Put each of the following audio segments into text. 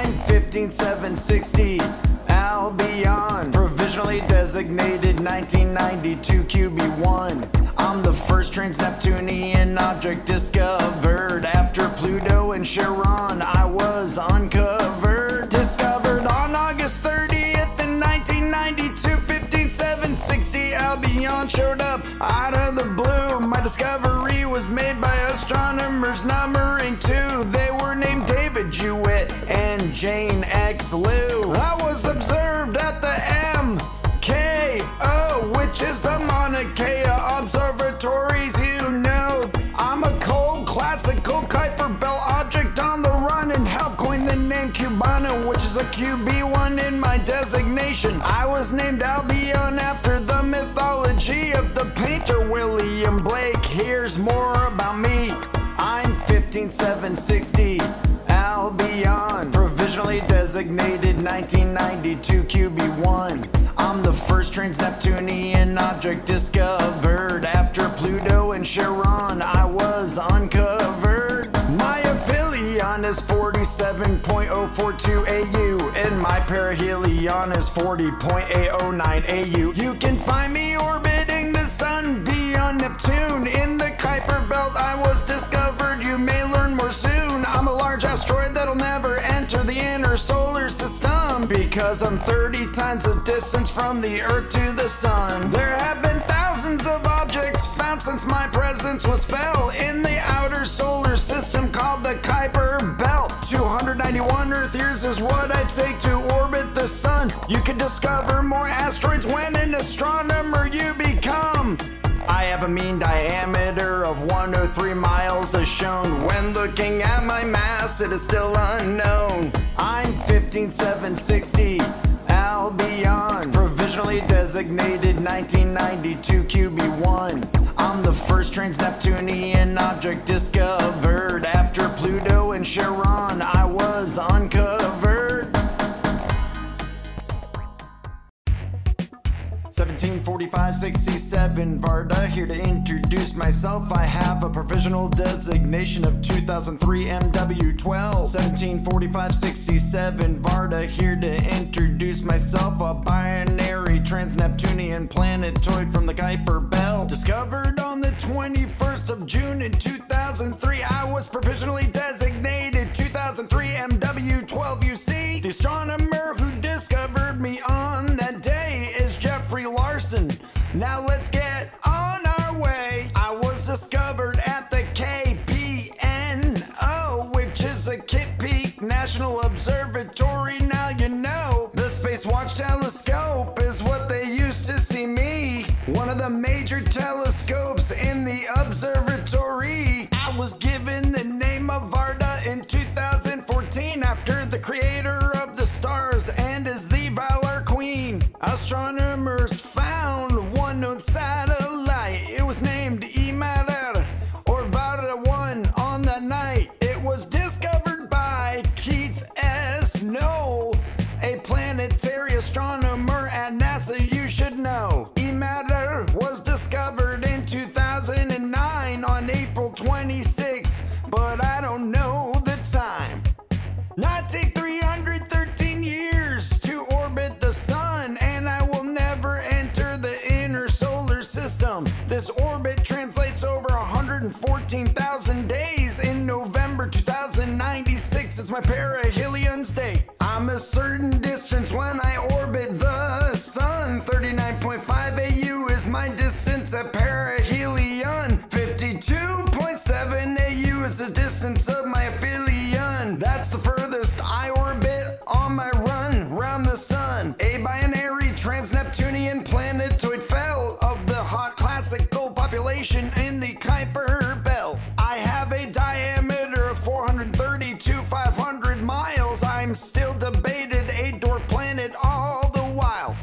15760 Albion, provisionally designated 1992 QB1. I'm the first trans-Neptunian object discovered. After Pluto and Charon, I was uncovered. Discovered on August 30th in 1992, 15760 Albion showed up out of the blue. My discovery was made by astronomers numbering 2. They were named David Gertz and Jane X. Luu. I was observed at the MKO, which is the Mauna Kea observatories, you know. I'm a cold, classical Kuiper Belt object on the run and helped coin the name Cubana, which is a QB1 in my designation. I was named Albion after the mythology of the painter William Blake. Here's more about me. I'm 15760 Albion, provisionally designated 1992 QB1. I'm the first trans-Neptunian object discovered. After Pluto and Charon, I was uncovered. My aphelion is 47.042 AU, and my perihelion is 40.809 AU. You can find me orbiting the sun beyond Neptune. In the Kuiper Belt, I was discovered. You may learn more soon. I'm a large asteroid that'll never enter the inner solar system, because I'm 30 times the distance from the Earth to the sun. There have been thousands of objects found since my presence was felt in the outer solar system called the Kuiper Belt. 291 Earth years is what I take to orbit the sun. You can discover more asteroids when an astronomer you become. I have a mean diameter of 103 miles as shown. When looking at my mass, it is still unknown. I'm 15760 Albion, provisionally designated 1992 QB1. I'm the first trans-Neptunian object discovered. After Pluto and Charon, I was uncovered. 174567 Varda, here to introduce myself. I have a provisional designation of 2003 MW12. 174567 Varda, here to introduce myself. A binary trans-Neptunian planetoid from the Kuiper Belt. Discovered on the 21st of June in 2003, I was provisionally designated 2003 MW12 UC. The astronomer who discovered me on that day is Jeffrey Larson. Now let's get on our way. I was discovered at the KPNO, which is the Kitt Peak National Observatory. Now you know the Space Watch Telescope is what they used to see me. One of the major telescopes in the observatory. I was given the name of Varda in 2014 after the creator of the stars and is the Valor Queen. Astronomers found one known satellite. It was named Imarar or Varda 1 on the night. It was discovered by Keith S. Noel, a planetary astronomer at NASA you should know. Imarar was discovered in 2009 on April 26, but I don't know the time. Not take 313 years to orbit the sun, and I will never enter the inner solar system. This orbit translates over 114,000 days. In November 2096 is my perihelion state. I'm a certain distance when I orbit the sun. 39.5 AU is my distance at perihelion. 52.7 AU is the distance of my aphelion. That's the furthest I orbit on my run round the sun. A binary trans-Neptunian planetoid fell of the hot classical population in the Kuiper Belt. I have a diameter of 430 to 500 miles. I'm still debated a dwarf planet all the while.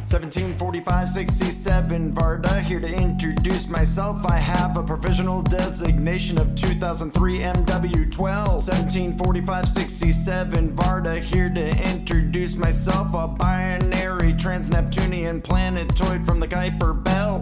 174567 Varda, here to introduce myself. I have a provisional designation of 2003 MW12. 174567 Varda, here to introduce myself. A binary trans-Neptunian planetoid from the Kuiper Belt.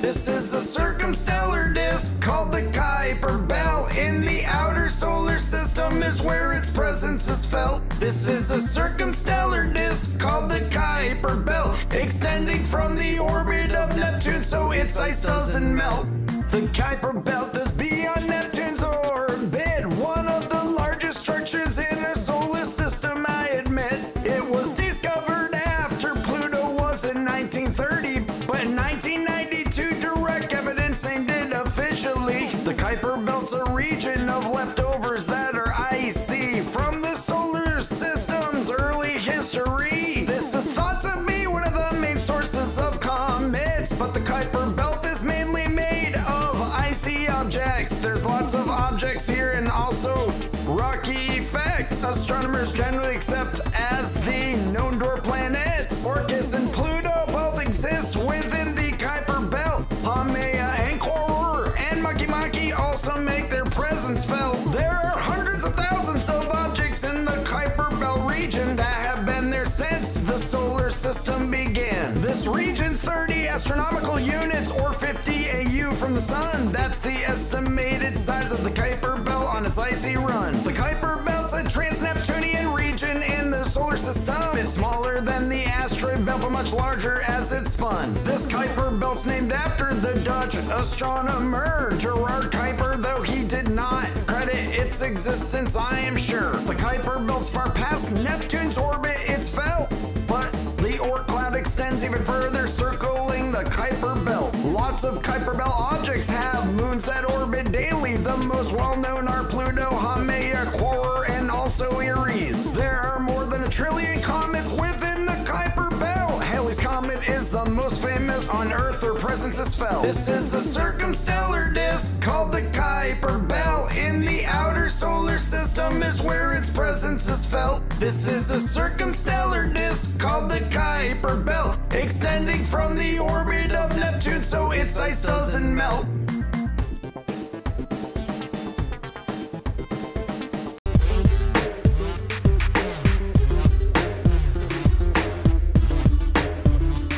This is a circumstellar disk called the Kuiper Belt in the outer solar system. system is where its presence is felt. This is a circumstellar disk called the Kuiper Belt, extending from the orbit of Neptune so its ice doesn't melt. The Kuiper Belt is beyond Neptune's orbit, one of the largest structures in our solar system, I admit. It was discovered after Pluto was in 1930, but in 1992 direct evidence named it officially. The Kuiper Belt's a region of leftovers that are icy from the solar system's early history. This is thought to be one of the main sources of comets, but the Kuiper Belt is mainly made of icy objects. There's lots of objects here and also rocky effects. Astronomers generally accept as the known dwarf planets. Orcus and Pluto both exist within the Kuiper Belt. Haumea and Koror and Makemake also make their presence felt. There are hundreds of thousands of objects in the Kuiper Belt region that have been there since the solar system began. This region's 30 astronomical units or 50 AU from the sun. That's the estimated size of the Kuiper Belt on its icy run. The Kuiper Belt's a trans-Neptunian region in the solar system. It's smaller than the asteroid belt, but much larger as it's spun. This Kuiper Belt's named after the Dutch astronomer Gerard Kuiper, though he did not credit its existence, I am sure. The Kuiper Belt's far past Neptune's orbit, it's felt, but the Oort Cloud extends even further, circling the Kuiper Belt. Lots of Kuiper Belt objects have moons that orbit daily. The most well-known are Pluto, Haumea, Koror, and also Ceres. There are more than a trillion comets within the Kuiper Belt. Halley's Comet is the most famous on Earth. Their presence is felt. This is a circumstellar disk called the Kuiper Belt. In the outer solar system is where its presence is felt. This is a circumstellar disk called the Kuiper Belt, extending from the orbit of Neptune so its ice doesn't melt.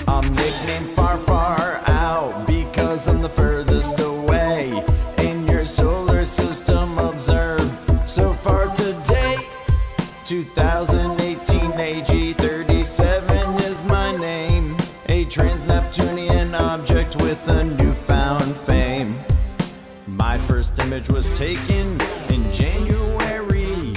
I'm nicknamed Far Far Out because I'm the furthest away in your solar system observed so far today. 2018 TG387 is my name, a trans-Neptunian object with a newfound fame. My first image was taken in January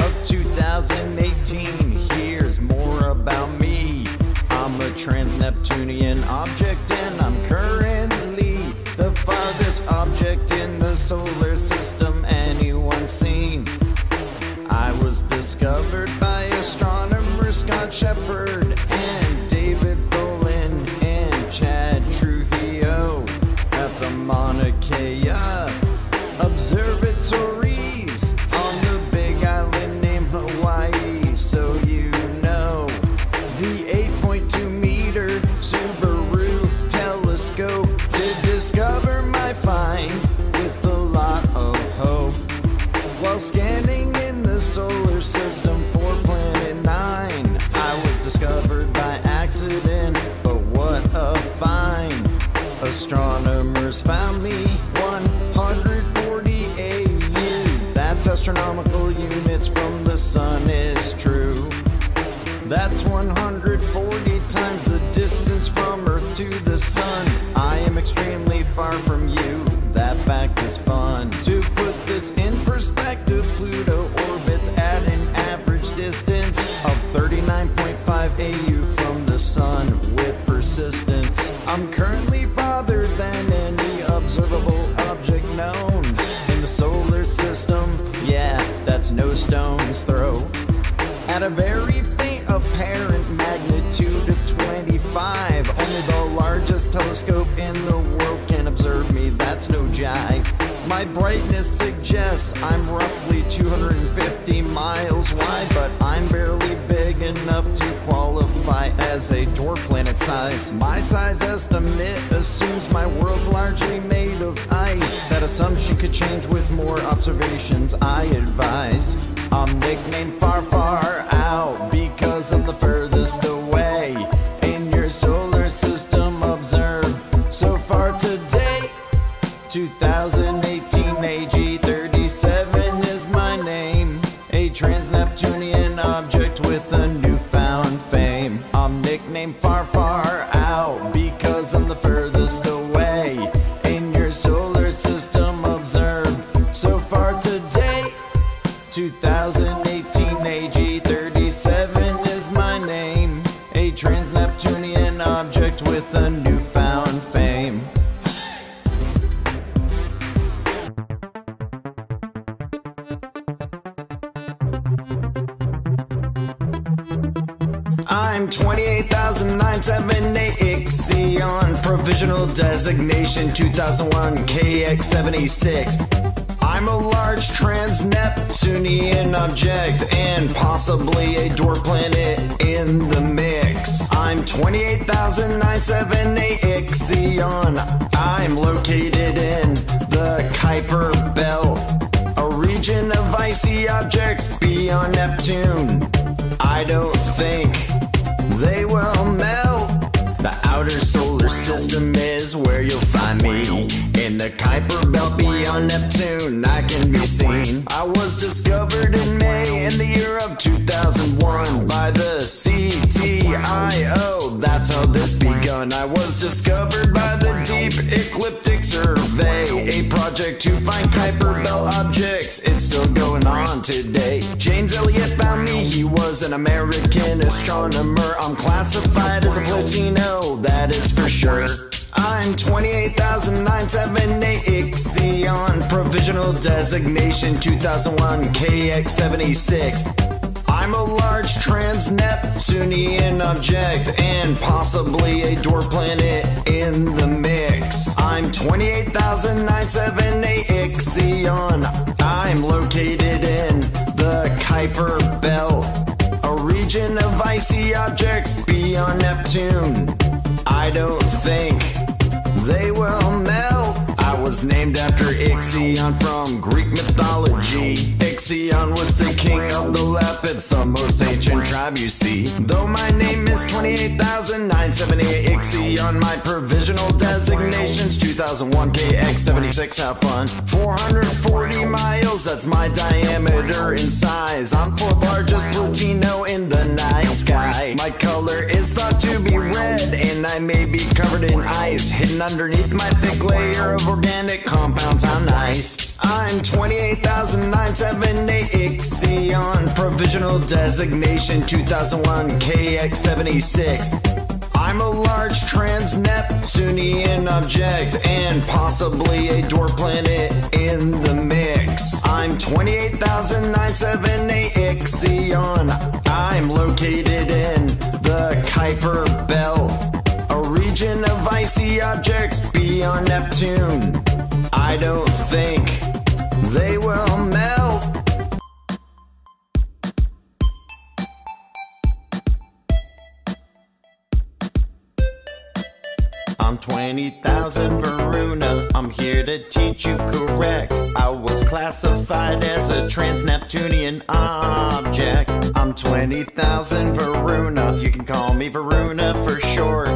of 2018. Here's more about me. I'm a trans-Neptunian object and I'm currently the farthest object in the solar system anyone's seen. I was discovered by astronomer Scott Sheppard and David Tholen and Chad Trujillo at the Mauna Kea observatories on the big island named Hawaii, so you know. The 8.2-meter Subaru telescope did discover my find with a lot of hope. While scanning in the solar system for Planet 9, I was discovered by accident, but what a find. Astronomers found me 140 AU. That's astronomical units from the sun, is true. That's 140 times the distance from Earth to the sun. I am extremely far from you. That fact is fun. To put this in perspective, Pluto orbits at an average distance of 39.5 AU from the sun with persistence. I'm currently farther than any observable object known in the solar system. Yeah, that's no stone's throw. At a very faint apparent magnitude of 25, only the largest telescope in the world can observe me. That's no jive. My brightness suggests I'm roughly 250 miles wide, but I'm barely big enough to qualify as a dwarf planet size. My size estimate assumes my world's largely made of ice. That assumption could change with more observations, I advise. I'm nicknamed Far Far Out because I'm the furthest away in your solar system observed so far today. 2018 AG37 is my name, 2018 AG37 is my name, a trans-Neptunian object with a newfound fame. I'm 28978 Ixion, provisional designation 2001 KX76. I'm a large trans-Neptunian object and possibly a dwarf planet in the mix. I'm 28978 Ixion. I'm located in the Kuiper Belt, a region of icy objects beyond Neptune. I don't think they will melt. The outer solar system is where you'll find me. In the Kuiper Belt beyond Neptune, I can be seen. I was discovered in May in the year of 2001 by the CTIO. That's how this begun. I was discovered by the Deep Ecliptic Survey, a project to find Kuiper Belt objects. It's still going on today. James Elliott found me. He was an American astronomer. I'm classified as a Platino, that is for sure. I'm 28978 Ixion, provisional designation 2001 KX76. I'm a large trans-Neptunian object and possibly a dwarf planet in the mix. I'm 28978 Ixion. I'm located in the Kuiper Belt, a region of icy objects beyond Neptune. I don't think they will melt. I was named after Ixion from Greek mythology. Ixion was the king of the Lepids, the most ancient tribe you see. Though my name is 28978 Ixion, my provisional designation's 2001 KX76, have fun. 440 miles, that's my diameter in size. I'm fourth largest Plutino in the night sky. My color is thought to be red, and I may be covered in ice, hidden underneath my thick layer of organic compounds. How nice. I'm 28978 Ixion, provisional designation 2001 KX76. I'm a large trans-Neptunian object and possibly a dwarf planet in the mix. I'm 28978 Ixion. I'm located in the Kuiper Belt, a region of icy objects beyond Neptune. I don't think they will melt. I'm 20,000 Varuna, I'm here to teach you correct. I was classified as a trans-Neptunian object. I'm 20,000 Varuna, you can call me Varuna for short.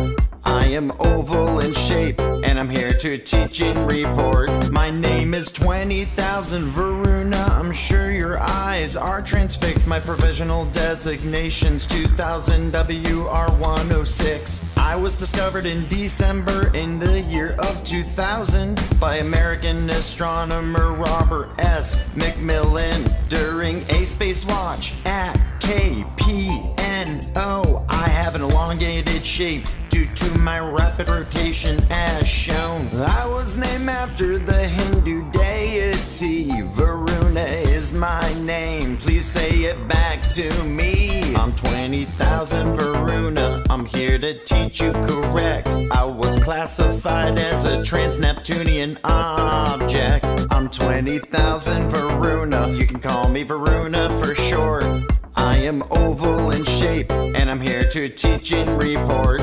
I am oval in shape, and I'm here to teach and report. My name is 20,000 Varuna, I'm sure your eyes are transfixed. My provisional designation's 2000 WR106. I was discovered in December in the year of 2000 by American astronomer Robert S. McMillan during a space watch at KPNO. I have an elongated shape due to my rapid rotation as shown. I was named after the Hindu deity. Varuna is my name. Please say it back to me. I'm 20,000 Varuna. I'm here to teach you correct. I was classified as a trans-Neptunian object. I'm 20,000 Varuna. You can call me Varuna for short. I am oval in shape, and I'm here to teach and report.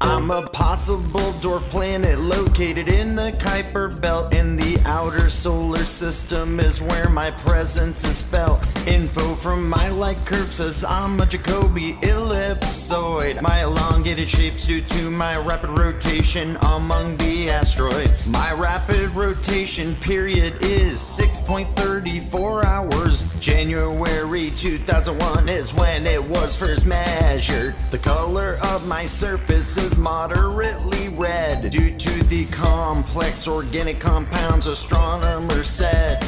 I'm a possible dwarf planet located in the Kuiper Belt. In the outer solar system is where my presence is felt. Info from my light curve says I'm a Jacobi ellipsoid. My elongated shape's due to my rapid rotation among the asteroids. My rapid rotation period is 6.34 hours. January 2001 is when it was first measured. The color of my surface is moderately red due to the complex organic compounds astronomers said.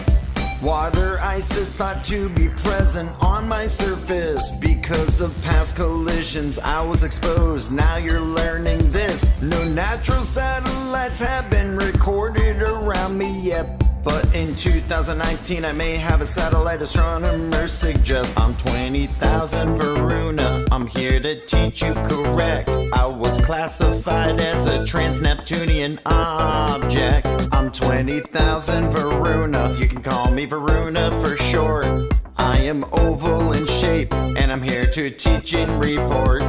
Water ice is thought to be present on my surface because of past collisions I was exposed. Now you're learning this. No natural satellites have been recorded around me yet, but in 2019 I may have a satellite astronomer suggest. I'm 20,000 Varuna, I'm here to teach you correct. I was classified as a trans-Neptunian object. I'm 20,000 Varuna, you can call me Varuna for short. I am oval in shape and I'm here to teach and report.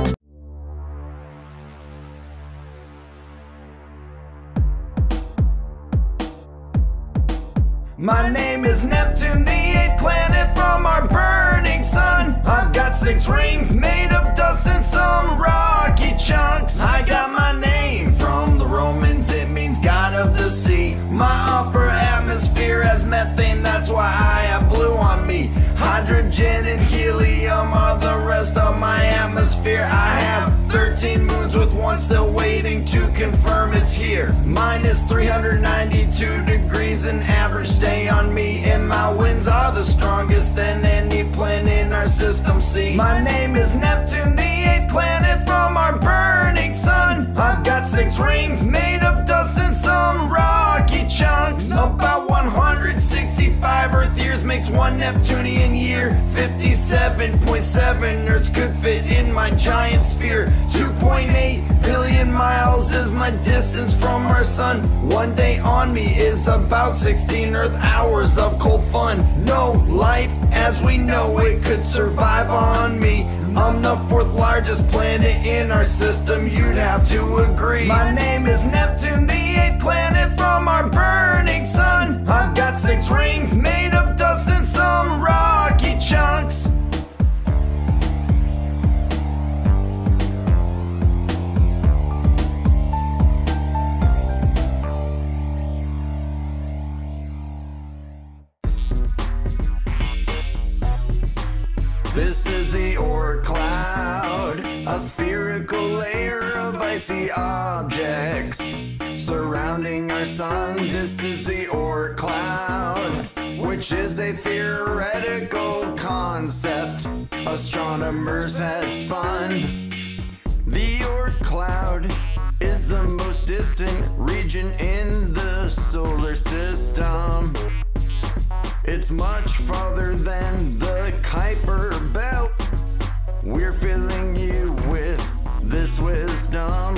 My name is Neptune, the eighth planet from our burning sun. I've got 6 rings made of dust and some rocky chunks. I got my name from the Romans, it means god of the sea. My upper atmosphere has methane, that's why I have blue on me. Hydrogen and helium are the rest of my atmosphere. I have 13 moons with one still waiting to confirm it's here. Minus 392 degrees an average day on me, and my winds are the strongest than any planet in our system. See, my name is Neptune, the eighth planet from our burning sun. I've got 6 rings made of dust and some rocky chunks. About 165 Earth years makes 1 Neptunian year. 57.7 Nerds could fit in my giant sphere. 2.8 billion miles is my distance from our sun. 1 day on me is about 16 Earth hours of cold fun. No life as we know it could survive on me. I'm the 4th largest planet in our system, you'd have to agree. My name is Neptune, the 8th planet from our burning sun. I've got 6 rings made of dust and some rocky chunks. This is the Oort Cloud, a spherical layer of icy objects surrounding our sun. This is the Oort Cloud, which is a theoretical concept astronomers have spun. The Oort Cloud is the most distant region in the solar system. It's much farther than the Kuiper Belt. We're filling you with this wisdom.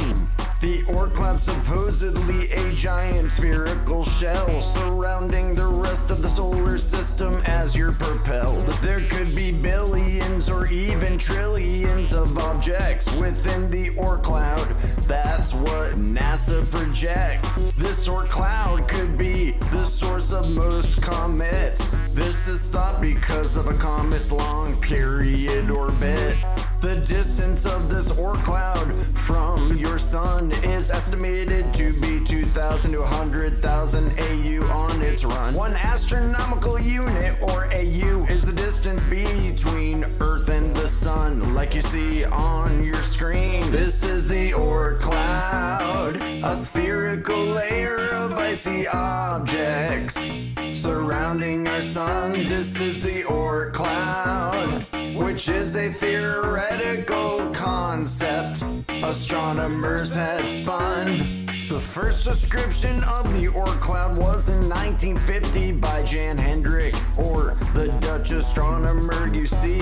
The Oort Cloud, supposedly a giant spherical shell surrounding the rest of the solar system as you're propelled. There could be billions or even trillions of objects within the Oort Cloud. That's what NASA projects. This Oort Cloud could be the source of most comets. This is thought because of a comet's long period orbit. The distance of this Oort Cloud from your sun is estimated to be 2,000 to 100,000 AU on its run. 1 astronomical unit, or AU, is the distance between Earth and the sun, like you see on your screen. This is the Oort Cloud, a spherical layer of icy objects surrounding our sun. This is the Oort Cloud, which is a theoretical concept astronomers had spun. The first description of the Oort Cloud was in 1950 by Jan Hendrik, or the Dutch astronomer you see.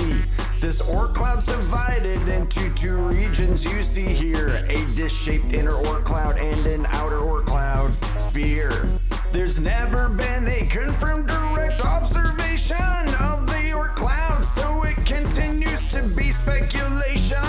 This Oort Cloud's divided into 2 regions you see here, a dish-shaped inner Oort Cloud and an outer Oort Cloud sphere. There's never been a confirmed direct observation of the Oort Cloud, so it continues to be speculation.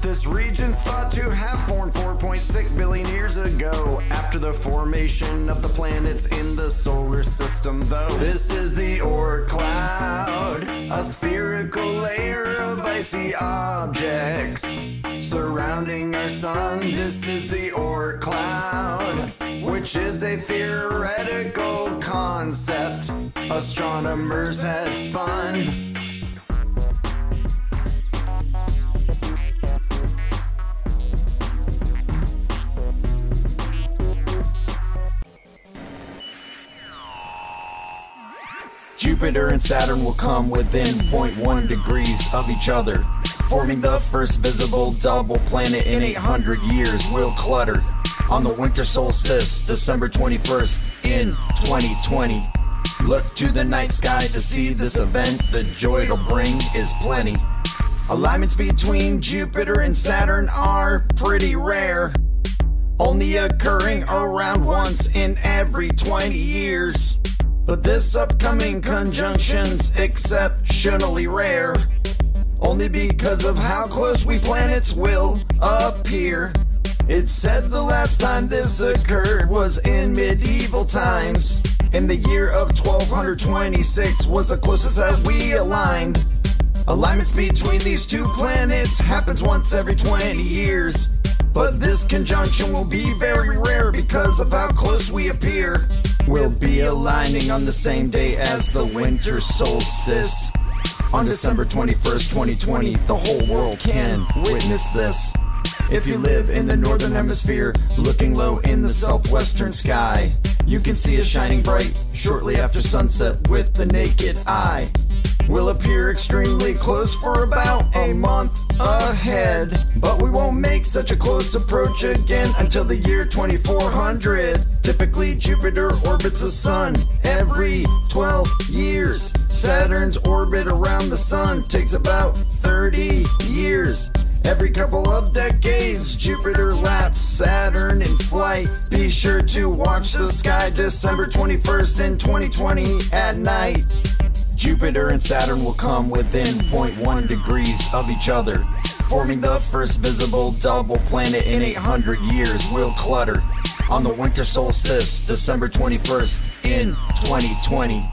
This region's thought to have formed 4.6 billion years ago, after the formation of the planets in the solar system, though. This is the Oort Cloud, a spherical layer of icy objects surrounding our sun. This is the Oort Cloud, which is a theoretical concept astronomers had spun. Jupiter and Saturn will come within 0.1 degrees of each other, forming the first visible double planet in 800 years will clutter on the winter solstice, December 21st in 2020. Look to the night sky to see this event, the joy it'll bring is plenty. Alignments between Jupiter and Saturn are pretty rare, only occurring around once in every 20 years. But this upcoming conjunction's exceptionally rare, only because of how close we planets will appear. It's said the last time this occurred was in medieval times, and the year of 1226 was the closest that we aligned. Alignments between these two planets happens once every 20 years, but this conjunction will be very rare because of how close we appear. We'll be aligning on the same day as the winter solstice. On December 21st, 2020, the whole world can witness this. If you live in the northern hemisphere, looking low in the southwestern sky, you can see it shining bright shortly after sunset with the naked eye. We'll appear extremely close for about a month ahead, but we won't make such a close approach again until the year 2400. Typically, Jupiter orbits the sun every 12 years. Saturn's orbit around the sun takes about 30 years. Every couple of decades, Jupiter laps Saturn in flight. Be sure to watch the sky December 21st in 2020 at night. Jupiter and Saturn will come within 0.1 degrees of each other, forming the first visible double planet in 800 years will clutter on the winter solstice, December 21st in 2020.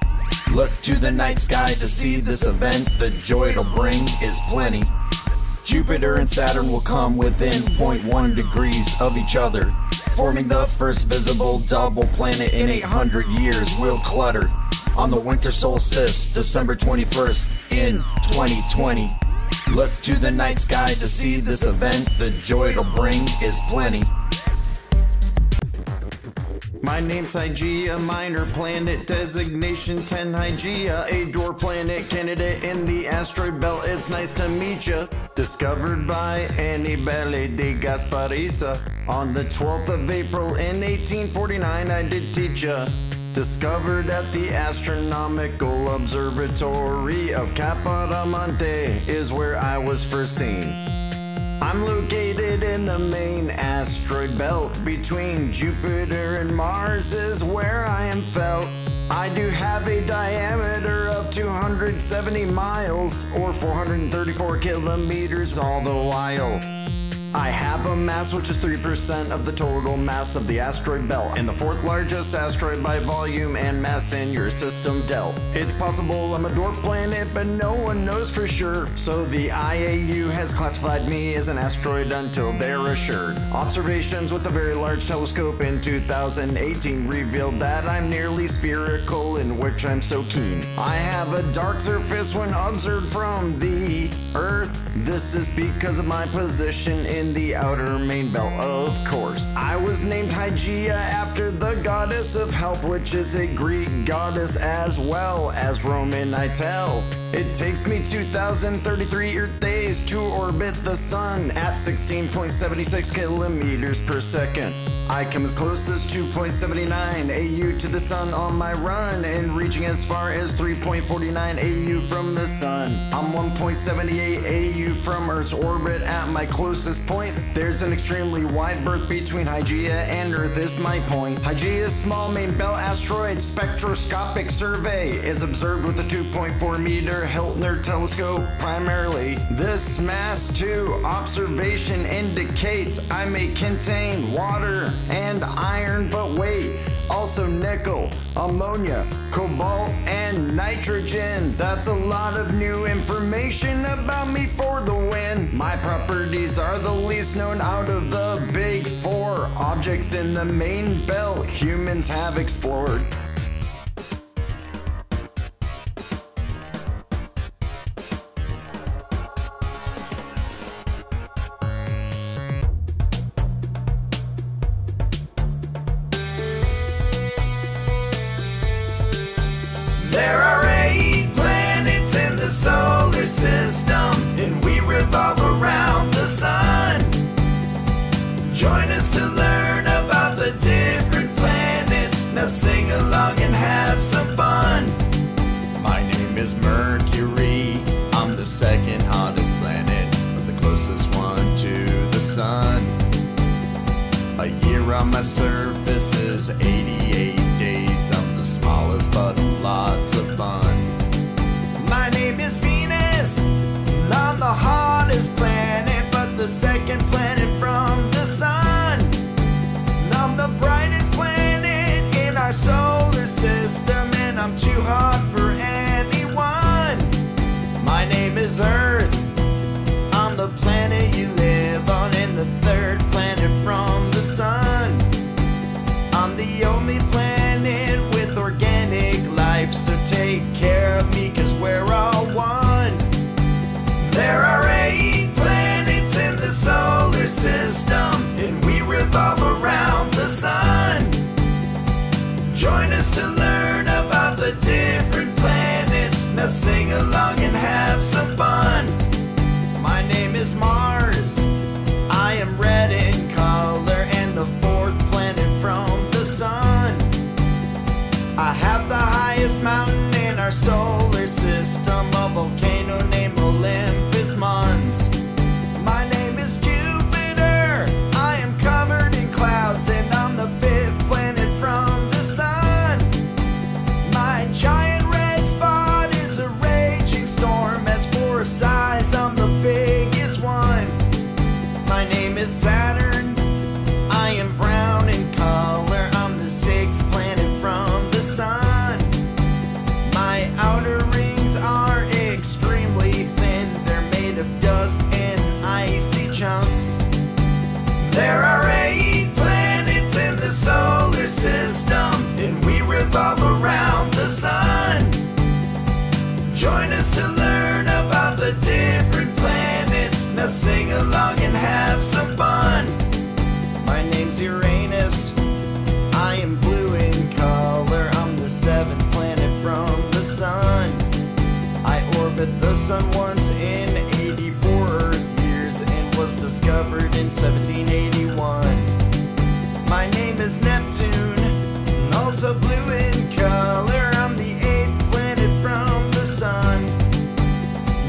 Look to the night sky to see this event, the joy it'll bring is plenty. Jupiter and Saturn will come within 0.1 degrees of each other, forming the first visible double planet in 800 years will clutter on the winter solstice, December 21st in 2020. Look to the night sky to see this event, the joy it'll bring is plenty. My name's Hygeia, minor planet, designation 10 Hygeia, a dwarf planet candidate in the asteroid belt, it's nice to meet ya. Discovered by Annibale de Gasparisa on the 12th of April in 1849, I did teach ya. Discovered at the Astronomical Observatory of Caparamonte is where I was first seen. I'm located in the main asteroid belt, between Jupiter and Mars is where I am felt. I do have a diameter of 270 miles or 434 kilometers all the while. I have a mass which is 3% of the total mass of the asteroid belt, and the fourth largest asteroid by volume and mass in your system dealt. It's possible I'm a dwarf planet, but no one knows for sure, so the IAU has classified me as an asteroid until they're assured. Observations with a very large telescope in 2018 revealed that I'm nearly spherical, in which I'm so keen. I have a dark surface when observed from the Earth. This is because of my position in the outer main belt, of course. I was named Hygeia after the goddess of health, which is a Greek goddess as well as Roman, I tell. It takes me 2033 Earth days to orbit the sun at 16.76 kilometers per second. I come as close as 2.79 AU to the sun on my run, and reaching as far as 3.49 AU from the sun. I'm 1.78 AU from Earth's orbit at my closest point. There's an extremely wide berth between Hygeia and Earth is my point. Hygeia's small main belt asteroid spectroscopic survey is observed with a 2.4 meter Hiltner telescope primarily. This mass to observation indicates I may contain water and iron, but wait, also nickel, ammonia, cobalt, and nitrogen. That's a lot of new information about me for the win. My properties are the least known out of the big four objects in the main belt humans have explored. There are system, and we revolve around the sun. Join us to learn about the different planets. Now sing along and have some fun. My name is Mercury. I'm the second hottest planet, but the closest one to the sun. A year on my surface is 88 days. I'm the smallest, but lots of fun. My name is Venus. I'm the hottest planet, but the second planet from the sun. I'm the brightest planet in our solar system, and I'm too hot for anyone. My name is Earth. I'm the planet you live on, and the third planet from the sun. I'm the only planet with organic life, so take care of me, cause we're all one. There are 8 planets in the solar system, and we revolve around the sun. Join us to learn about the different planets. Now sing along and have some fun. My name is Mars. I am red in color and the 4th planet from the sun. I have the highest mountain in our solar system, a volcano named Olympus Mons. My name is Jupiter. I am covered in clouds and I'm the 5th planet from the sun. My giant red spot is a raging storm. As for size, I'm the biggest one. My name is Saturn. I am brown in color. I'm the 6th planet from the sun. My outer rings are extremely thin. They're made of dust and icy chunks. There are 8 planets in the solar system, and we revolve around the sun. Join us to learn about the different planets. Now sing along and have some fun. My name's Uranus. I am blue in color. I'm the 7th planet from the sun. I orbit the sun once in 84 Earth years and was discovered in 1781. My name is Neptune, also blue in color. I'm the 8th planet from the sun.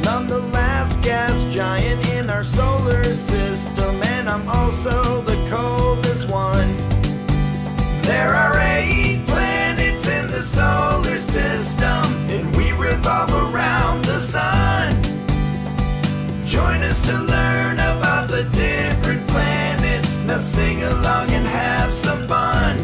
I'm the last gas giant in our solar system, and I'm also the coldest one. There are 8 planets in the solar system, and we revolve around the sun. Join us to learn about the different planets. Now sing along and have some fun.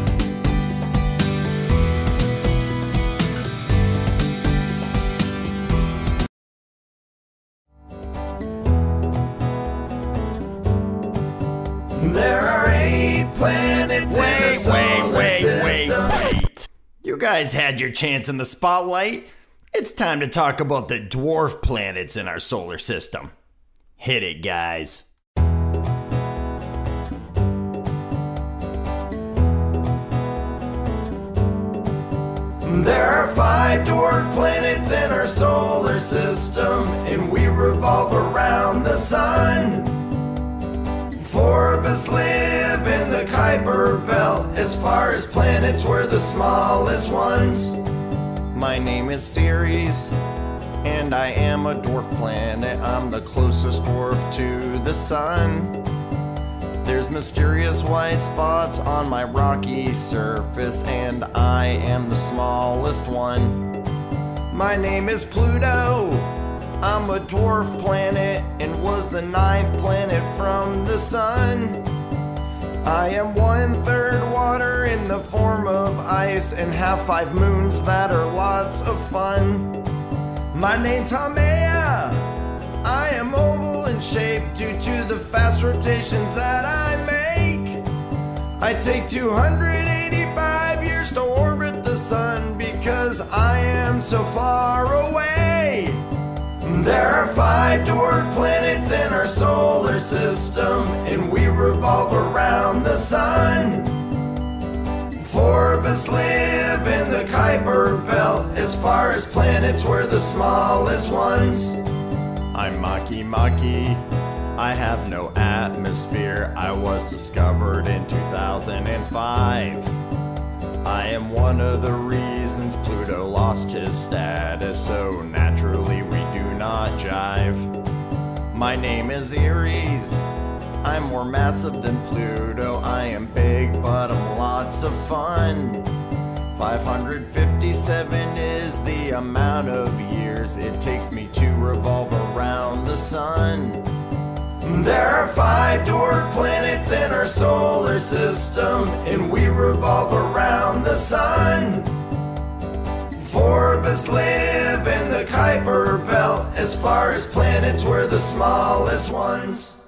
There are 8 planets in the solar system. Wait. You guys had your chance in the spotlight. It's time to talk about the dwarf planets in our solar system. Hit it, guys. There are 5 dwarf planets in our solar system, and we revolve around the sun. 4 of us live in the Kuiper Belt, as far as planets we're the smallest ones. My name is Ceres, and I am a dwarf planet. I'm the closest dwarf to the sun. There's mysterious white spots on my rocky surface, and I am the smallest one. My name is Pluto. I'm a dwarf planet and was the 9th planet from the sun. I am 1/3 water in the form of ice and have 5 moons that are lots of fun. My name's Haumea. I am oval in shape due to the fast rotations that I make. I take 285 years to orbit the sun because I am so far away. There are 5 dwarf planets in our solar system, and we revolve around the sun. 4 of us live in the Kuiper Belt, as far as planets we're the smallest ones. I'm Maki Maki. I have no atmosphere. I was discovered in 2005. I am one of the reasons Pluto lost his status, so naturally we do not jive. My name is Eries. I'm more massive than Pluto. I am big, but I'm lots of fun. 557 is the amount of years it takes me to revolve around the sun. There are 5 dwarf planets in our solar system, and we revolve around the sun. 4 of us live in the Kuiper Belt. As far as planets, we're the smallest ones.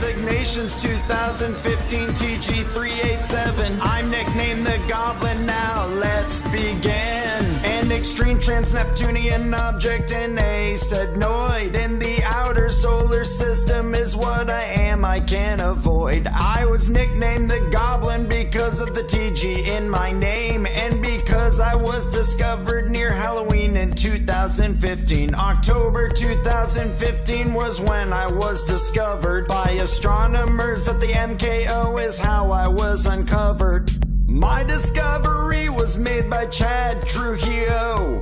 Designations 2015 TG387. I'm nicknamed the Goblin. Now let's begin. An extreme trans-Neptunian object in a Sednoid in the outer solar system is what I am. I can't avoid. I was nicknamed the Goblin because of the TG in my name, and because I was discovered near Halloween in 2015. October 2015 was when I was discovered by astronomers at the MKO is how I was uncovered. My discovery was made by Chad Trujillo,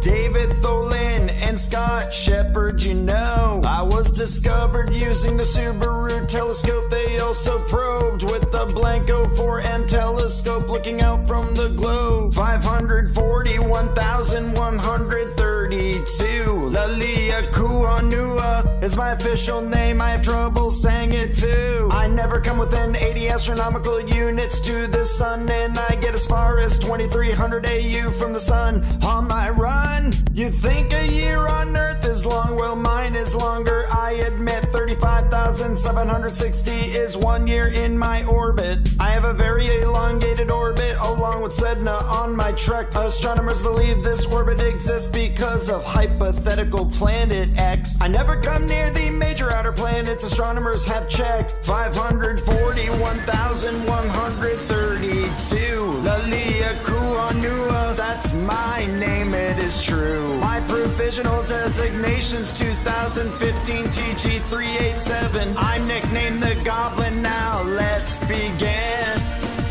David Tholen, and Scott Sheppard, you know. I was discovered using the Subaru telescope. They also probed with the Blanco 4M telescope, looking out from the globe. 541,132. Laleia Kuanua is my official name. I have trouble saying it too. I never come within 80 astronomical units to the sun, and I get as far as 2300 AU from the sun on my run. You think a year on Earth is long? Well, mine is longer. I admit 35,760 is 1 year in my orbit. I have a very elongated orbit along with Sedna on my trek. Astronomers believe this orbit exists because of hypothetical planet X. I never come near the major outer planets. Astronomers have checked. 541,132. Laleia Kuanua, that's my name, it is true. My provisional designation's 2015 TG387. I'm nicknamed the Goblin. Now let's begin.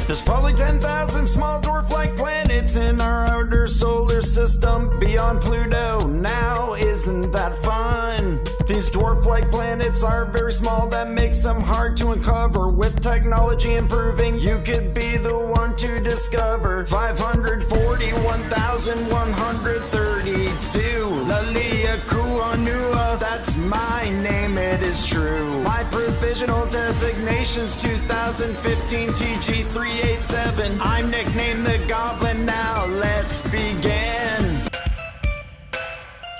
There's probably 10,000 small dwarf-like planets in our outer solar system beyond Pluto. Now, isn't that fun? These dwarf-like planets are very small. That makes them hard to uncover. With technology improving, you could be the one to discover. 541,132. Laleia Kuanua, that's my name, it is true. My provisional designation's 2015 TG387. I'm nicknamed the Goblin. Now let's begin.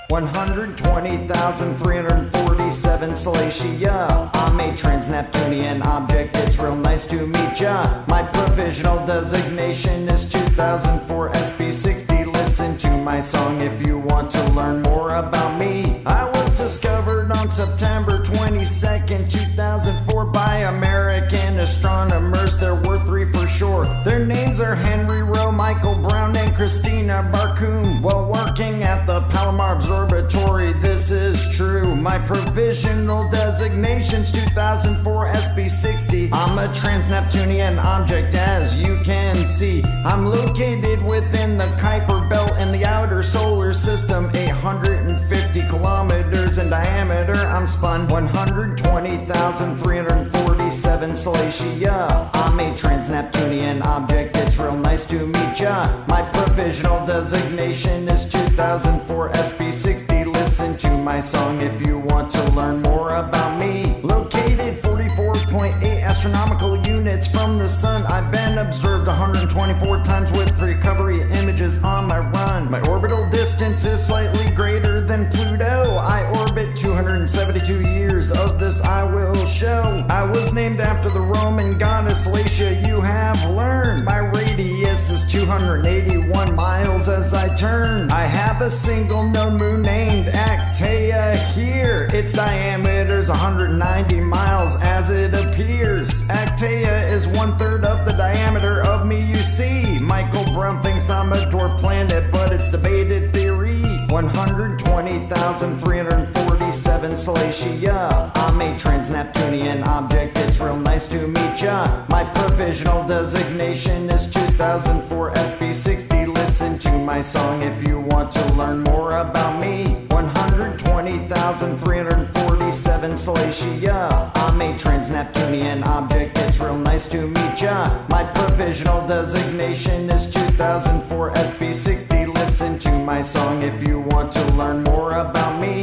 120,347 Salacia. I'm a trans-Neptunian object. It's real nice to meet ya. My provisional designation is 2004 SP60. Listen to my song if you want to learn more about me. I was discovered on September 22nd, 2004 by American astronomers. There were 3 for sure. Their names are Henry Rowe, Michael Brown, and Christina Barcum. While working at the Palomar Observatory, this is true. My provisional designation's 2004 SB60. I'm a trans-Neptunian object, as you can see. I'm located within the Kuiper Belt in the outer solar system, 850 kilometers in diameter. I'm spun 120,347 Salacia. I'm a trans-Neptunian object. It's real nice to meet ya. My provisional designation is 2004 SP60. Listen to my song if you want to learn more about me. Located 44.8 astronomical units from the sun. I've been observed 124 times with recovery images on my run. My orbital distance is slightly greater than Pluto. I orbit 272 years of this I will show. I was named after the Roman goddess Salacia, you have learned. My radius is 281 miles as I turn. I have a single known moon named Actaea here. Its diameter is 190 miles as it appears. Actaea is 1/3 of the diameter of me, you see. Michael Brown thinks I'm a dwarf planet, but it's debated theory. 120,347 Salacia. I'm a trans-Neptunian object, it's real nice to meet ya. My provisional designation is 2004 SP60. Listen to my song if you want to learn more about me. 120,347 Salacia. I'm a trans-Neptunian object, it's real nice to meet ya. My provisional designation is 2004 SP60. Listen to my song if you want to learn more about me.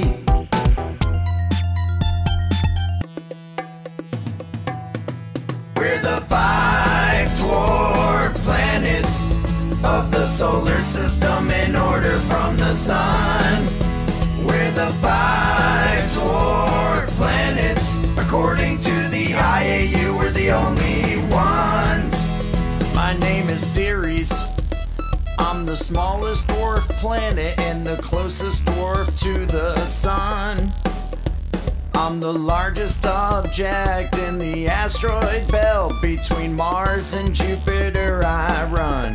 We're the 5 dwarf planets of the solar system in order from the sun. We're the 5 dwarf planets. According to the IAU, we're the only ones. My name is Ceres. I'm the smallest dwarf planet and the closest dwarf to the sun. I'm the largest object in the asteroid belt. Between Mars and Jupiter I run.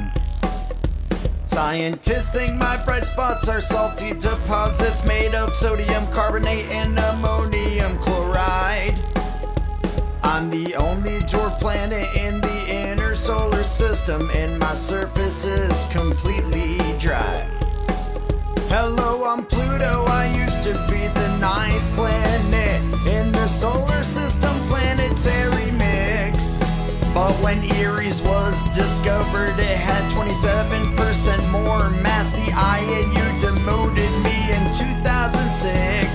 Scientists think my bright spots are salty deposits made of sodium carbonate and ammonium chloride. I'm the only dwarf planet in the inner solar system, and my surface is completely dry. Hello, I'm Pluto. I used to be the 9th planet in the solar system planetary mix. But when Ceres was discovered, it had 27% more mass. The IAU demoted me in 2006.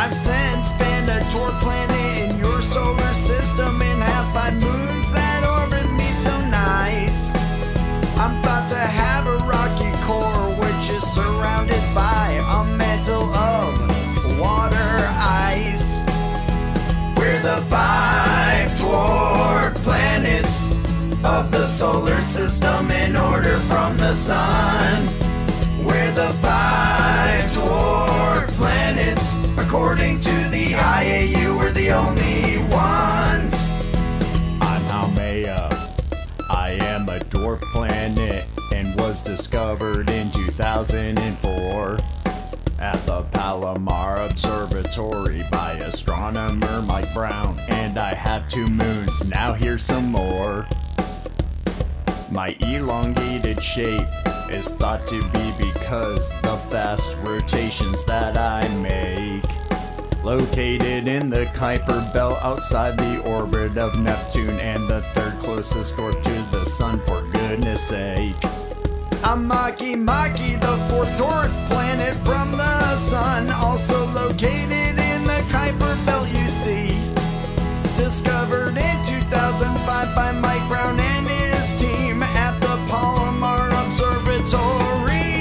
I've since been a dwarf planet in your solar system and have 5 moons that orbit me so nice. I'm about to have a rocky core which is surrounded by a mantle of water ice. We're the 5 dwarf planets of the solar system in order from the sun. We're the 5 dwarf planets. According to the IAU, we're the only ones. I'm Haumea. I am a dwarf planet and was discovered in 2004 at the Palomar Observatory by astronomer Mike Brown. And I have 2 moons, now here's some more. My elongated shape is thought to be because the fast rotations that I make. Located in the Kuiper Belt outside the orbit of Neptune and the 3rd closest dwarf to the sun, for goodness sake. I'm Makemake, the 4th dwarf planet from the sun, also located in the Kuiper Belt, you see. Discovered in 2005 by Mike Brown and his team at the Palomar Observatory.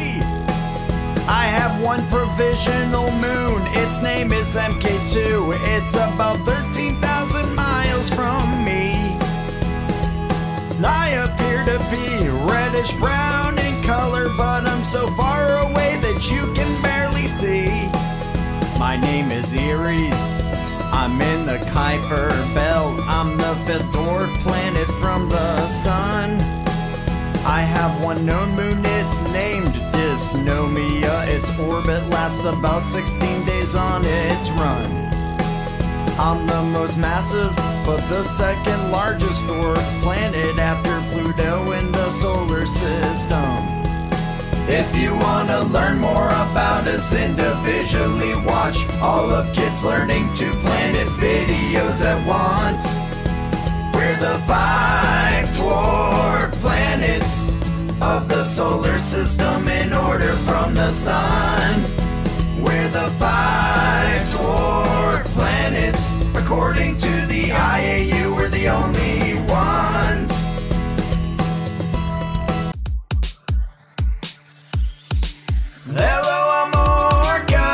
I have 1 provisional moon, its name is MK2, it's about 13,000 miles from me. I appear to be reddish brown in color, but I'm so far away that you can barely see. My name is Ceres. I'm in the Kuiper Belt. I'm the 5th dwarf planet from the sun. I have 1 known moon, it's named Dysnomia. Its orbit lasts about 16 days on its run. I'm the most massive, but the 2nd largest dwarf planet after Pluto in the solar system. If you want to learn more about us individually, watch all of Kitt's Learning to Planet videos at once. We're the 5 dwarf planets of the solar system in order from the sun. We're the 5 dwarf planets. According to the IAU, we're the only ones. Hello, I'm Orca.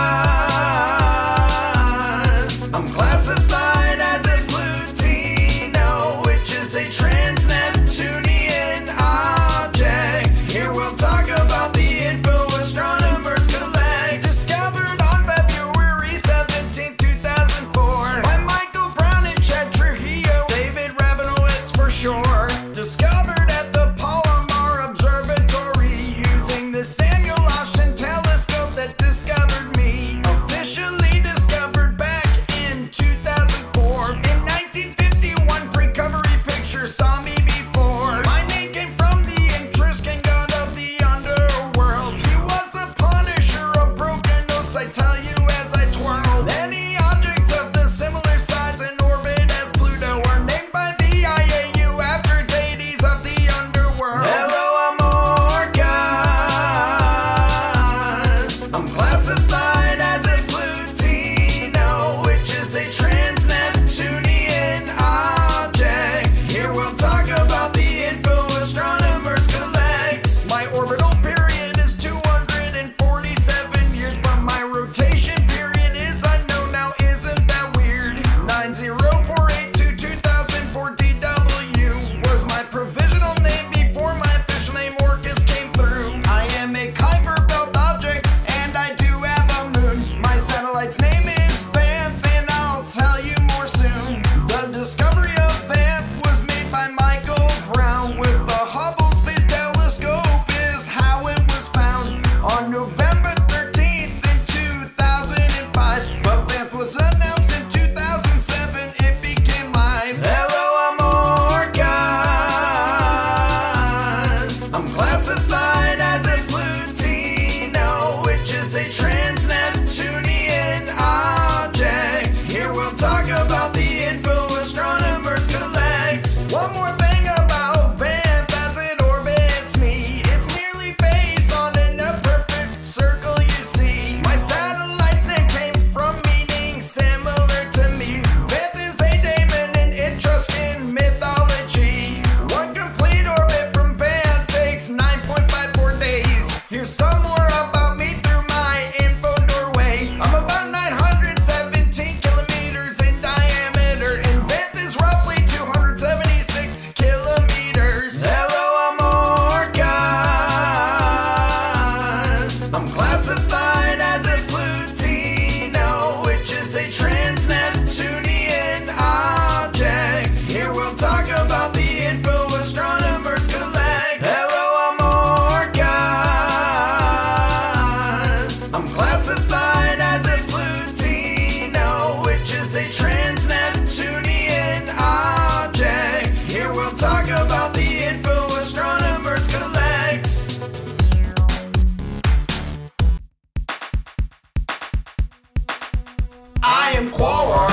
Jim Quar,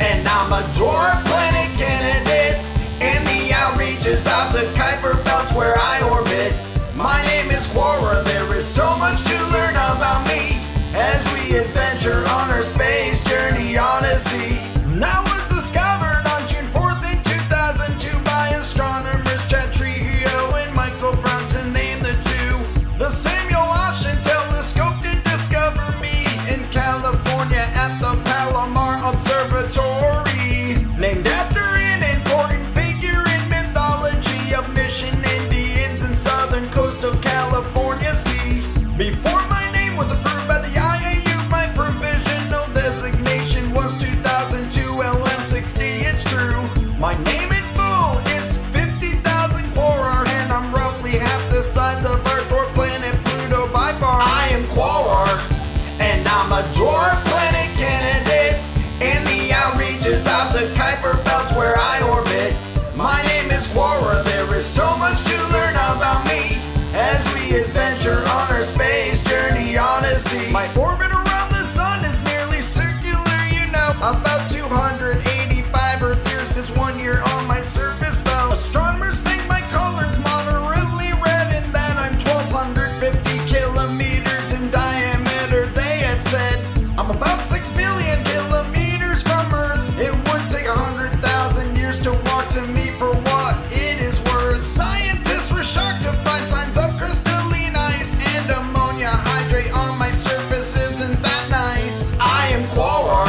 and I'm a dwarf planet candidate in the outreaches of the Kuiper Belt where I orbit. My name is Quar, there is so much to learn about me as we adventure on our space journey odyssey. I was discovered on June 4th in 2002 by astronomers Chad Trujillo and Michael Brown, to name the two. The Samuel Washington Telescope did discover me in California at the Palomar Observatory, named after an important figure in mythology of Mission Indians in southern coastal California sea. Before my name was approved by the IAU, my provisional designation was 2002 LM60. It's true. My name in full is 50,000 Quora, and I'm roughly half the size of Earth or planet Pluto by far. I am Quora, and I'm a dwarf planet candidate in the outreaches of the Kuiper Belt where I orbit. My name is Quora. There is so much to learn about me as we adventure on our space journey odyssey. My orbit around the sun is nearly circular, you know. About 285 Earth years is 1 year on my surface, though. Astronomers think my color's moderately red and that I'm 1250 kilometers in diameter, they had said. I'm about 6 billion kilometers from Earth. It would take 100,000 years to walk to me for what it is worth. Scientists were shocked to find signs of crystalline ice and ammonia hydrate on my surface. Isn't that nice? I am Quar,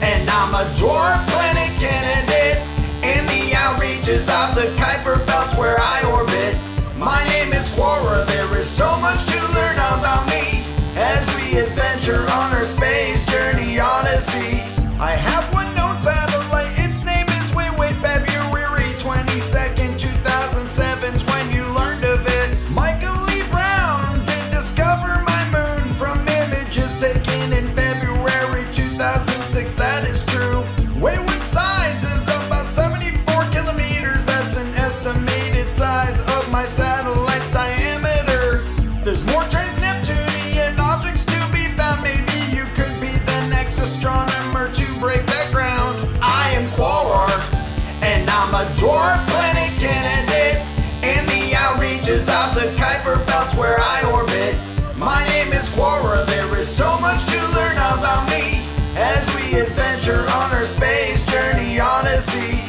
and I'm a dwarf planet candidate in the outreaches of the Kuiper Belt where I orbit. My name is Quar. There is so much to learn about me as we adventure on our space journey odyssey. I have one known satellite. Its name is Way February 22nd, 2007's when you learned of it. Michael E. Brown did discover my moon from images taken in February 2006. That is true. Wayward size is about 74 kilometers. That's an estimated size of my satellite's diameter. There's more trans-Neptunian objects to be found. Maybe you could be the next astronomer to break that ground. I am Quar, and I'm a dwarf planet candidate in the outreaches of the Kuiper Belt where I orbit. My name is Quar. There is so much to learn about me as we adventure on our space journey odyssey.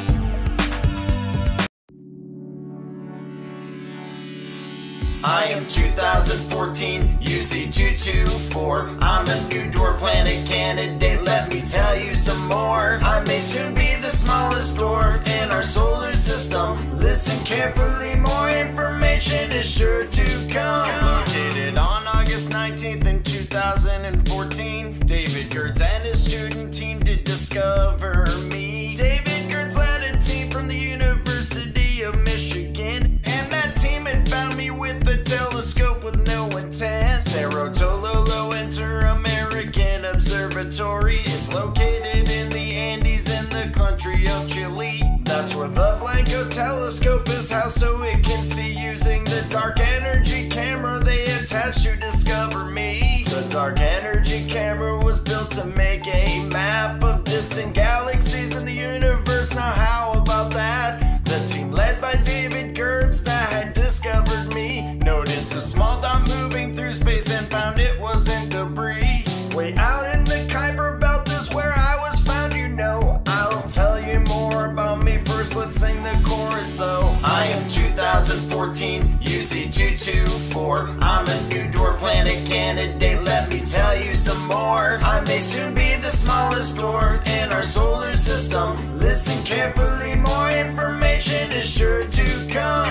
I am 2014 UC224. I'm a new dwarf planet candidate, let me tell you some more. I may soon be the smallest dwarf in our solar system. Listen carefully, more information is sure to come. Located on August 19th in 2014, David Gertz and his student team did discover me. David Gertz led a team from the University of Michigan, and that team had found me with a telescope with no antenna. Cerro Tololo Inter-American Observatory is located in the Andes in the country of Chile. That's where the Blanco telescope is housed, so it can see using the dark energy camera they attached to discover me. The dark energy camera was built to make a map of distant galaxies in the universe. Now how about that? The team led by David Gertz that had discovered me noticed a small dot moving through space and found it was in debris. Way out in the Kuiper Belt is where I was found, you know. I'll tell you more about me first, let's sing the chorus though. I am 2014 UC224. I'm a new dwarf planet candidate, let me tell you some more. I may soon be the smallest dwarf in our solar system. Listen carefully, more information is sure to come.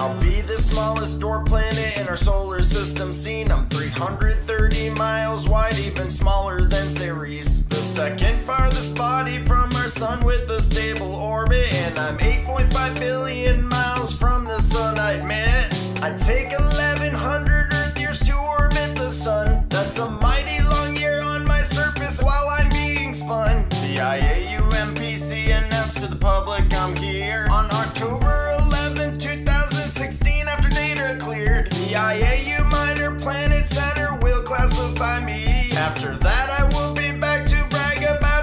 I'll be the smallest dwarf planet in our solar system seen. I'm 330 miles wide, even smaller than Ceres. The second farthest body from our sun with a stable orbit, and I'm 8.5 billion miles from the sun, I admit. I take 1100 Earth years to orbit the sun. That's a mighty long year on my surface while I'm being spun. The IAU MPC announced to the public I'm here on October 11, 2016 after data cleared. The IAU Minor Planet Center will classify me. After that I will be back to brag about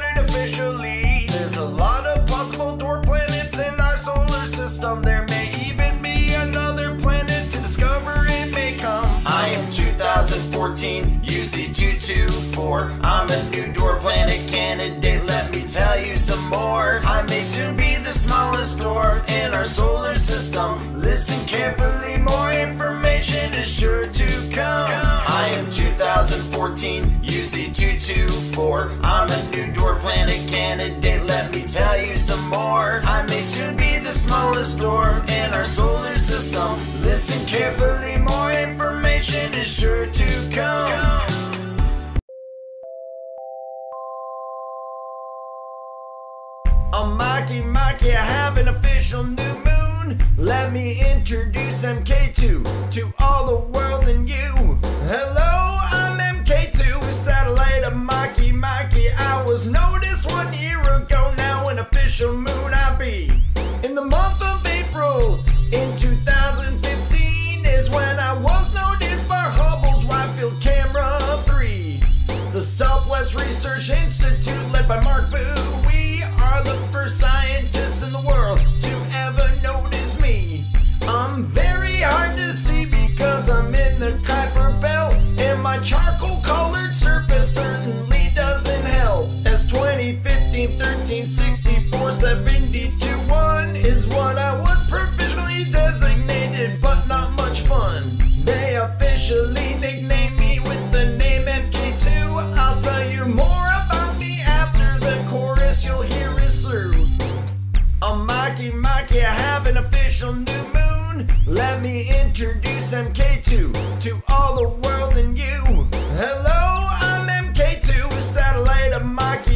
2014 UC224. I'm a new dwarf planet candidate, let me tell you some more. I may soon be the smallest dwarf in our solar system. Listen carefully, more information is sure to come. I am 2014 UC224. I'm a new dwarf planet candidate, let me tell you some more. I may soon be the smallest dwarf in our solar system. Listen carefully, more information is sure to come. On Maki, I have an official new moon. Let me introduce MK2 to all the world and you. Hello, I'm MK2, satellite of Maki. I was noticed 1 year ago, now an official moon I be. In the month of April in 2015 is when I was noticed by Hubble's Wide Field Camera 3. The Southwest Research Institute led by Mark Bowie. Are the first scientists in the world to ever notice me. I'm very hard to see because I'm in the Kuiper Belt, and my charcoal colored surface certainly doesn't help. As 2015 1364 721 is what I was provisionally designated, but not much fun. They officially nicknamed me with the name MK2. I'll tell you more about me after the chorus you'll hear. On Maki, I have an official new moon. Let me introduce MK2 to all the world and you. Hello, I'm MK2, satellite of Maki.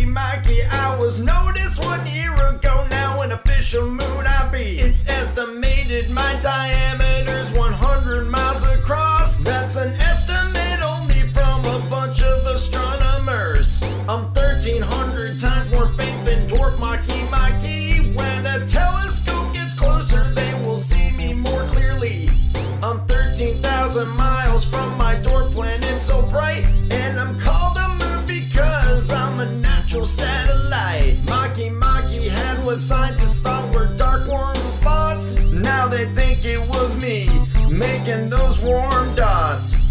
I was noticed 1 year ago, now an official moon I be. It's estimated my diameter's 100 miles across. That's an estimate only from a bunch of astronomers. I'm 1300 times more faint than dwarf Maki. When a telescope gets closer, they will see me more clearly. I'm 13,000 miles from my dwarf planet so bright, and I'm called a moon because I'm a natural satellite. Maki had what scientists thought were dark warm spots. Now they think it was me making those warm dots.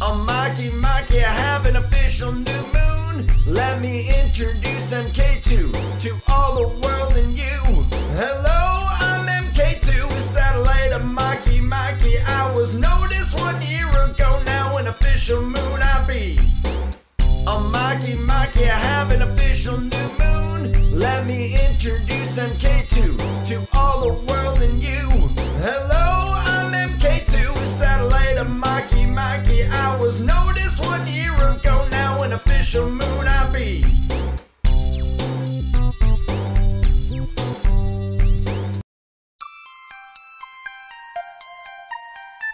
On Maki, I have an official new moon. Let me introduce MK2 to all the world and you. Hello, I'm MK2, satellite of Maki. I was noticed 1 year ago, now an official moon I be. On Maki, I have an official new moon. Let me introduce MK2 to all the world and you. Hello, I'm MK2, satellite of Maki. I was noticed 1 year ago, now an official moon I be.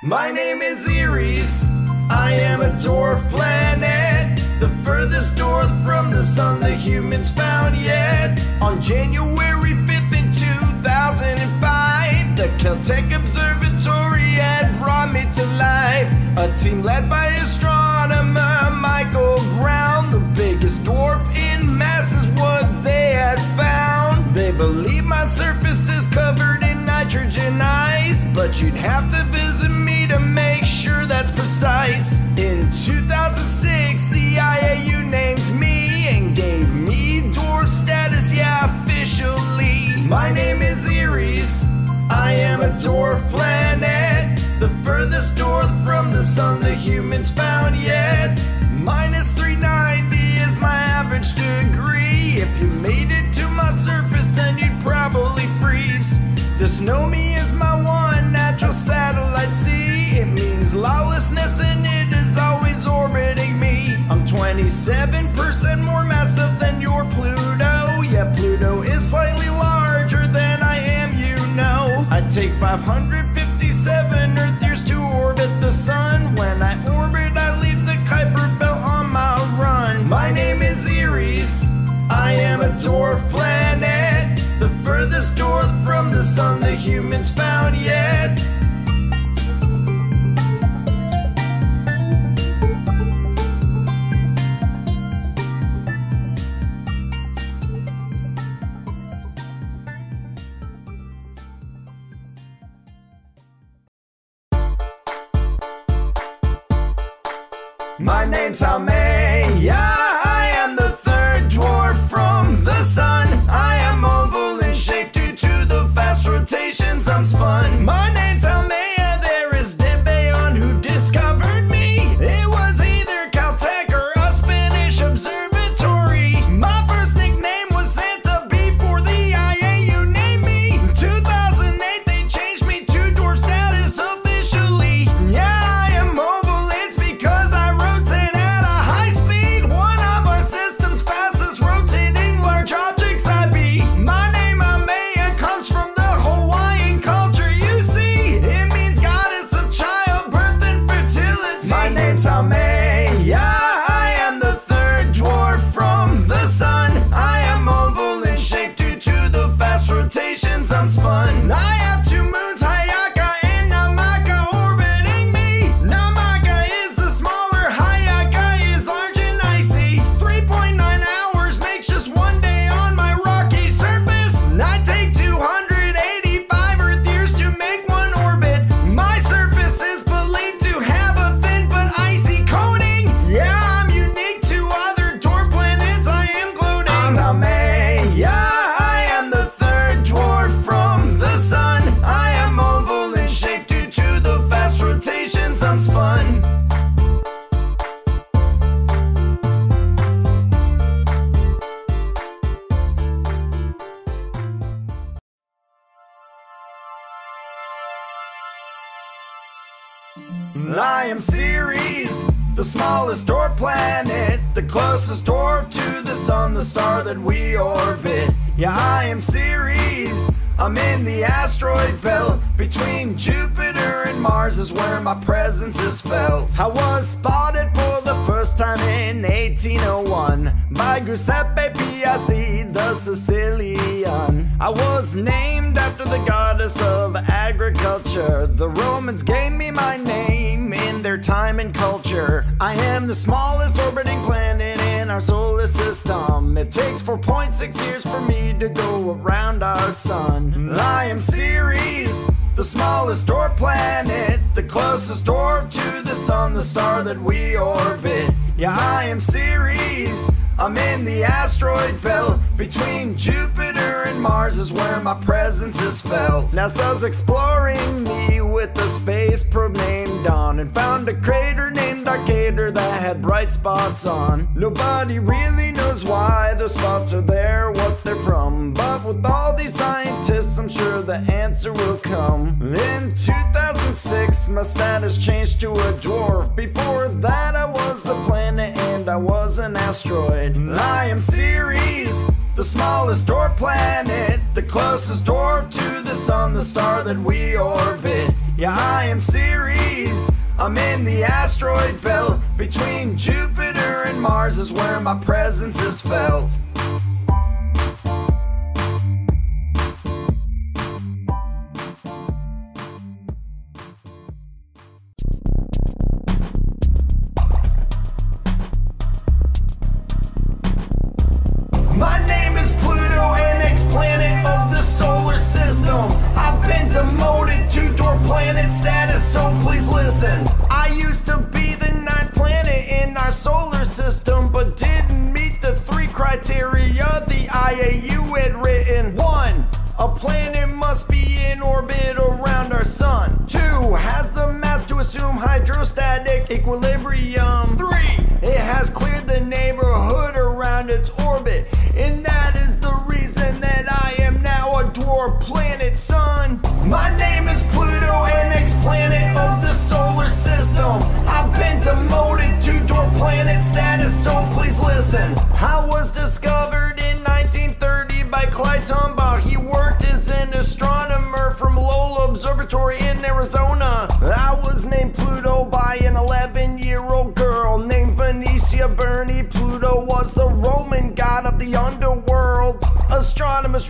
My name is Eris. I am a dwarf planet, the furthest dwarf from the sun the humans found yet. On January 5th in 2005, the Caltech Observatory had brought me to life. A team led by astronomer Michael Brown, the biggest dwarf in mass is what they had found. They believe my surface is covered in nitrogen ice, but you'd have to visit me to make sure that's precise. In 2006, the IAU named me and gave me My name's Almeida. I am the third dwarf from the sun. I am oval in shape due to the fast rotations I'm spun. My name's Almeida. There is debate on who discovered me. It was either Caltech or a Spanish observatory. My first nickname was Santa before the IAU named me. In 2008 they changed me to dwarf status officially. Yeah, I am oval. It's because I rotate at a high speed. One of our system's fastest rotating large objects I'd be. My name Amaya comes from the Hawaiian culture you see. It means goddess of childbirth and fertility. My name's Amaya. I am the third dwarf from the sun. I am oval in shape due to the fast rotations I'm spun. I have two moons, Hayaka and Namaka, orbiting me. Namaka is the smaller, Hayaka is large and icy. 3.9 hours makes just one day on my rocky surface. I take 285 Earth years to make one orbit. My surface is believed to have a thin but icy coating. Yeah, I'm unique to other dwarf planets. I am gloating. I'm Almeida. I am the third dwarf from the sun. I am oval in shape due to the fast rotations I'm spun. I am Ceres, the smallest dwarf planet, the closest dwarf to the sun, the star that we orbit. Yeah, I am Ceres. I'm in the asteroid belt. Between Jupiter and Mars is where my presence is felt. I was spotted for the first time in 1801 by Giuseppe Piazzi, the Sicilian. I was named after the goddess of agriculture. The Romans gave me my name in their time and culture. I am the smallest orbiting planet in our solar system. It takes 4.6 years for me to go around our sun. I am Ceres, the smallest dwarf planet, the closest dwarf to the sun, the star that we orbit. Yeah, I am Ceres. I'm in the asteroid belt. Between Jupiter and Mars is where my presence is felt. NASA's exploring me with a space probe named Dawn, and found a crater named Arcader that had bright spots on. Nobody really knows why those spots are there, what they're from, but with all these scientists I'm sure the answer will come. In 2006 my status changed to a dwarf. Before that I was a planet and I was an asteroid. I am Ceres, the smallest dwarf planet, the closest dwarf to the sun, the star that we orbit. Yeah, I am Ceres. I'm in the asteroid belt. Between Jupiter and Mars is where my presence is felt.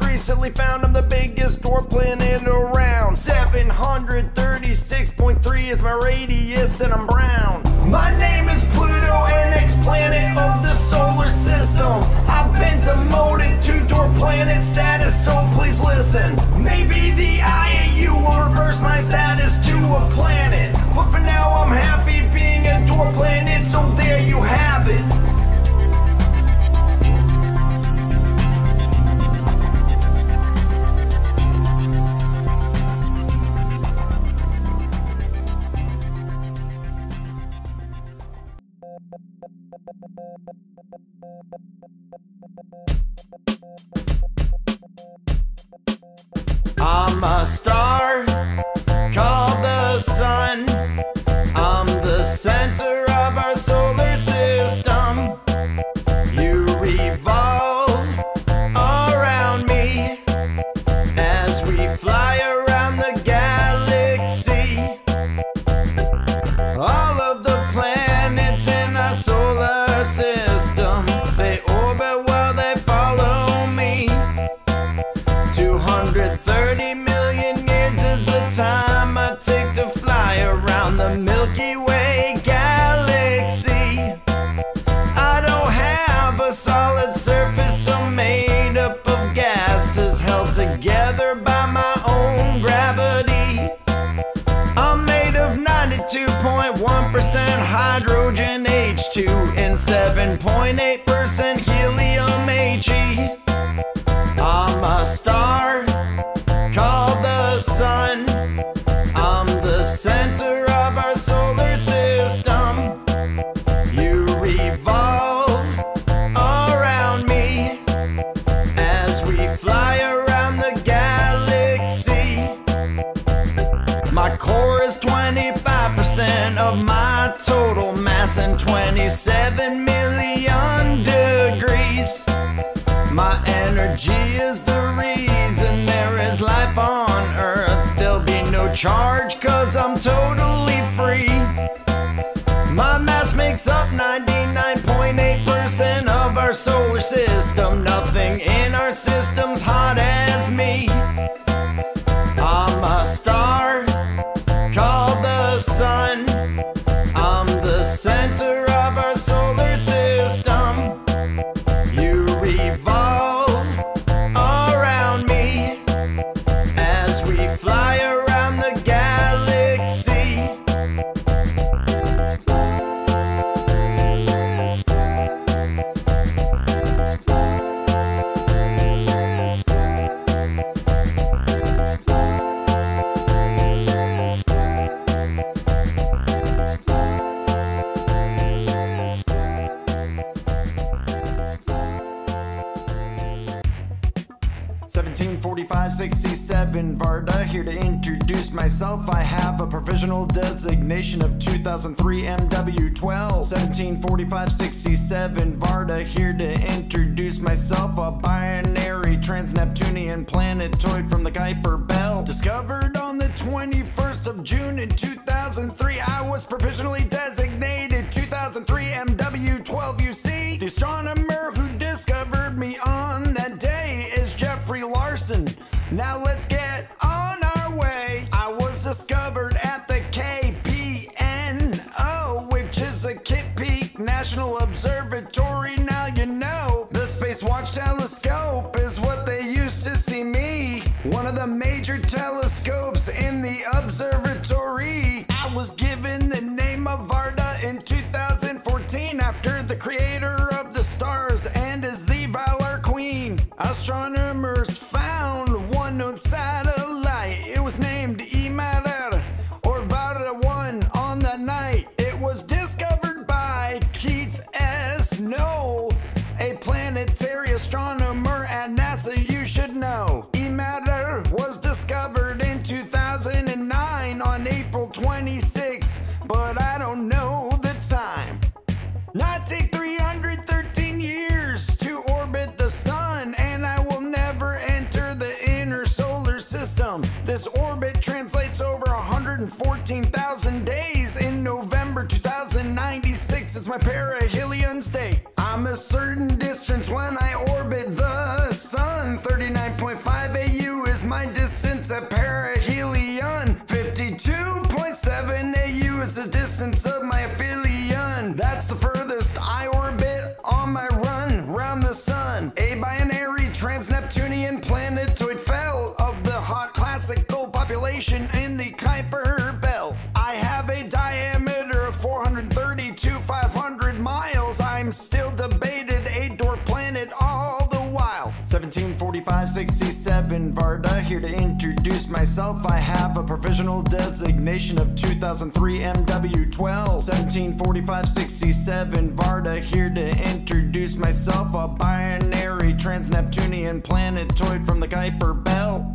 Recently found I'm the biggest dwarf planet around. 736.3 is my radius and I'm brown. My name is Pluto, an ex-planet of the solar system. I've been demoted to dwarf planet status, so please listen. Maybe the IAU will reverse my status to a planet, but for now I'm happy being a dwarf planet. So there you have it. I'm a star called the sun. I'm the center of our solar system. You revolve around me as we fly around the galaxy. All of the planets in our solar system, they orbit while they follow me. 230 million years is the time I take to fly around the Milky Way galaxy. I don't have a solid surface, I'm made up of gases held together by my own gravity. I'm made of 92.1% hydrogen H2 and 7.8% helium He. I'm a star called the sun. I'm the center of our solar system. You revolve around me as we fly around the galaxy. My core is 25% of my total mass and 27 million degrees. My energy is the reason there is life on Earth. There'll be no charge cause I'm totally free. My mass makes up 99.8% of our solar system. Nothing in our system's hot as me. I'm a star called the sun. I'm the center of our solar system. You revolve around me as we fly around the galaxy. Let's fly, let's fly, let's fly, let's fly, let's fly, let's fly, let's fly. MK2 174567 Varda here to introduce myself. I have a provisional designation of 2003 MW12. 174567 Varda here to introduce myself. A binary trans-Neptunian planetoid from the Kuiper Belt. Discovered on the 21st of June in 2003. I was provisionally designated 2003 MW12 UC. The astronomer who discovered me on that day is Jeffrey Larson. Now let's get on our way. I was discovered at the KPNO, which is the Kitt Peak National Observatory. Now you know the Space Watch Telescope is what they used to see me. One of the major telescopes in the observatory. I was given the name of Varda in 2014 after the creator of the stars and is the Valor Queen. Astronomers found one known satellite. It was named Imarer or Varda 1 on the night. It was discovered by Keith S. Noll, a planetary astronomer at NASA you should know. Imarer was discovered in 2009 on April 26, but I don't know the time. Not take 313 years to orbit the sun, and I will never enter the inner solar system. This orbit translates over 114,000 days. In November 2096 is my perihelion state. I'm a certain distance when I orbit the sun. 39.5 AU is my distance at perihelion. 52.7 AU is the distance of my aphelion. That's the furthest I orbit on my run round the sun. A binary trans-Neptunian planetoid fell of the hot classical population in the Kuiper Belt. I have a diameter of 432,500. 174567 Varda, here to introduce myself. I have a provisional designation of 2003 MW12. 174567 Varda, here to introduce myself. A binary trans-Neptunian planetoid from the Kuiper Belt.